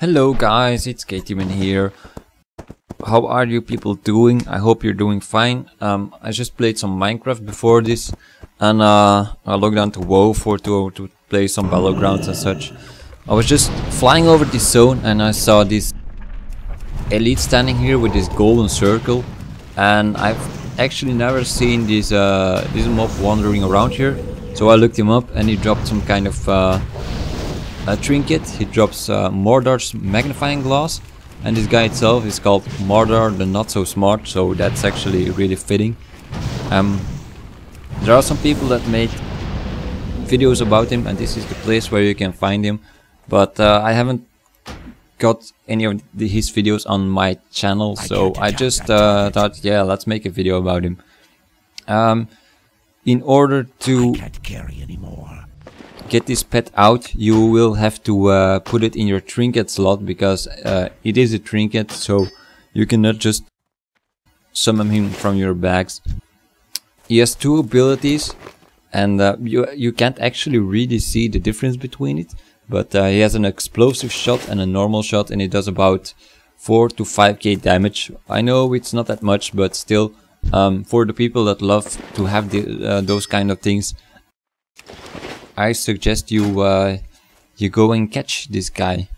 Hello guys, it's Katie Men here. How are you people doing? I hope you're doing fine. I just played some Minecraft before this, and I logged on to WoW for to play some battlegrounds and such. I was just flying over this zone and I saw this elite standing here with this golden circle, and I've actually never seen this mob wandering around here. So I looked him up and he dropped some kind of a trinket. He drops Martar's Magnifying Glass, and this guy itself is called Martar the Not-So-Smart, so that's actually really fitting. There are some people that made videos about him, and this is the place where you can find him, but I haven't got any of his videos on my channel, so I just thought, yeah, let's make a video about him. In order to get this pet out, you will have to put it in your trinket slot, because it is a trinket, so you cannot just summon him from your bags. He has two abilities, and you can't actually really see the difference between it, but he has an explosive shot and a normal shot, and it does about 4 to 5k damage. I know it's not that much, but still, for the people that love to have those kind of things, I suggest you go and catch this guy.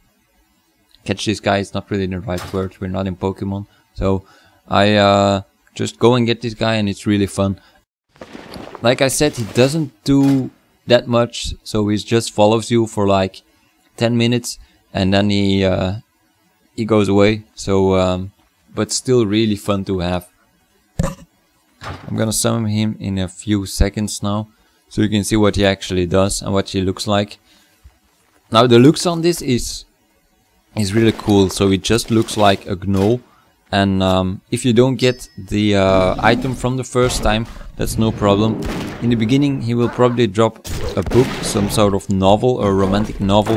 Catch this guy is not really the right word, we're not in Pokemon. So I just go and get this guy, and it's really fun. Like I said, he doesn't do that much, so he just follows you for like 10 minutes and then he goes away. So but still really fun to have. I'm gonna summon him in a few seconds now, so you can see what he actually does and what he looks like. Now the looks on this is really cool. So it just looks like a gnoll, and if you don't get the item from the first time, that's no problem. In the beginning he will probably drop a book, some sort of novel or romantic novel,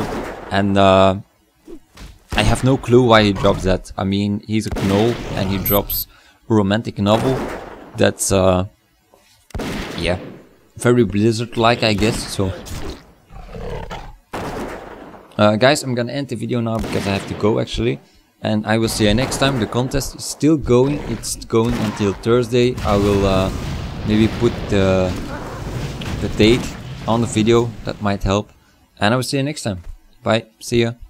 and I have no clue why he drops that. I mean, he's a gnoll and he drops a romantic novel. That's yeah, very Blizzard-like, I guess. So guys, I'm gonna end the video now because I have to go actually, and I will see you next time. The contest is still going, it's going until Thursday. I will maybe put the date on the video, that might help, and I will see you next time. Bye, see ya.